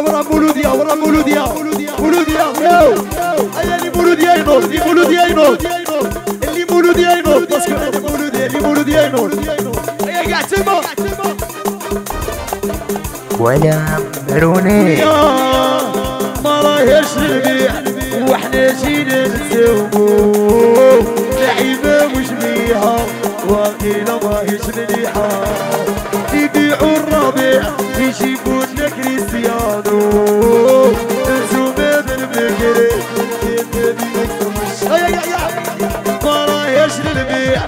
ورا مولوديا ورا مولوديا مولوديا ايا لي مولوديا ينور لي مولوديا ينور اللي مولوديا ينور باسكو انا مولوديا لي مولوديا ينور ايا قاعد تما ولا مروني ما راهيش نبيع وحنا جينا نسوقو لعيبه وش بيها واقيلا ماهيش مليحه يبيعوا الربيع يجيبوا لنا كريستيانو انزو باب المكري ما راهيش نبيع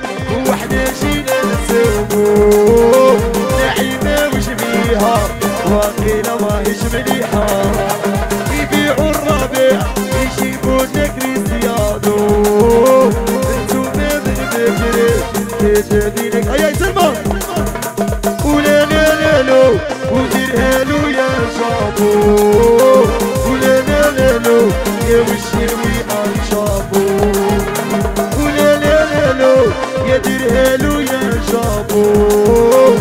وحنا جينا نسوقو لعيبه وش بيها واقيلا ماهيش مليحه يبيعوا الربيع يجيبوا لنا كريستيانو أيا سلمى ولا لا لا ودير هالو يا شابو ولا لا لا يا وشيروي على شابو ولا لا لا يا دير هالو يا شابو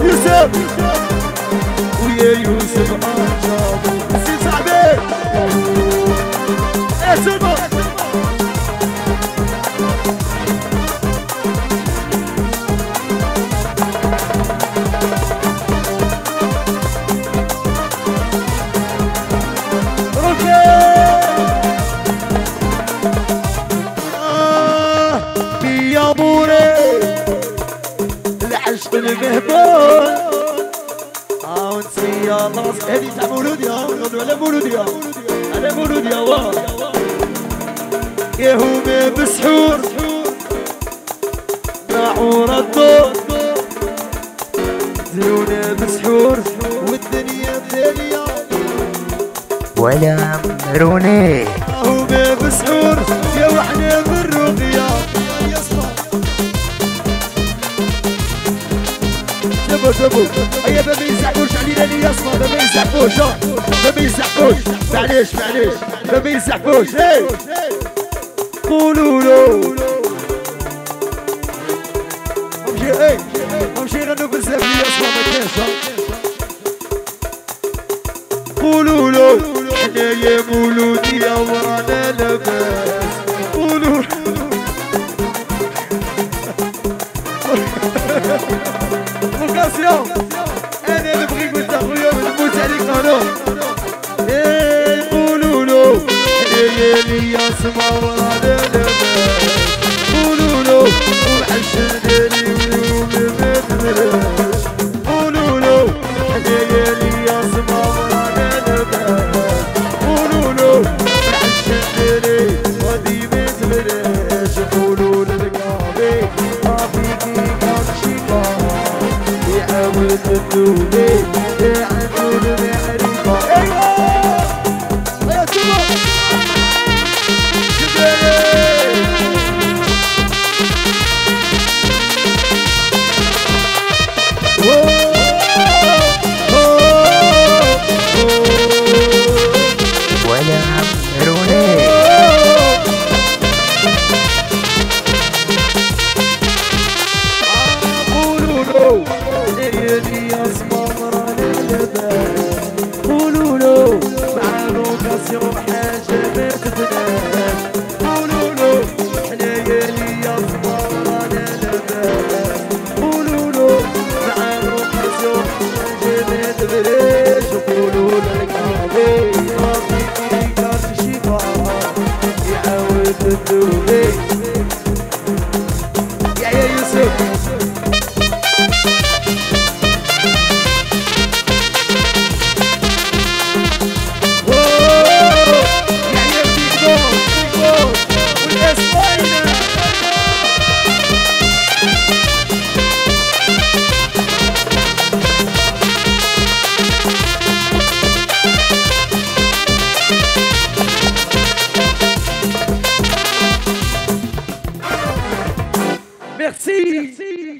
يوسف ويا يوسف على شابو سي صاحبي يا سلمى المهبول عاون سيا الله هذه تاع مولوديا نغنوا على مولوديا على مولوديا واه ياهوما بسحور ناعو ردو زيونا بسحور والدنيا ثانيه ولا مروني ياهوما بسحور يا وحنا بالرقيه دبو ايا ما يزعقوش علينا لي اصلا ما يزعقوش ما يزعقوش معليش معليش ما يزعقوش قولوا له امشي يغنوا بزاف لي اصلا ما كاينش قولوا له حنايا مولوديا ورانا لاباس قولوا أنا اللي بغيت نتاخويا ونموت عليك نهضر قولولو حنايا ليا سما ورانا لاباس قولولو وبحال شدالي واليوم ما تبلاش قولولو حنايا ليا سما ورانا لاباس قولولو وبحال شدالي غادي ما تبلاش قولولو للكافي صافي تدوبي تعدل معرفة أيوه يا سلمى جبالي ولا عمروني قولوا له يا صبر على الجبال قولوا له معاهم كاسيو حاجه ما تبلاش قولوا له حنايا ليا صبر على الجبال قولوا له معاهم كاسيو حاجه ما تبلاش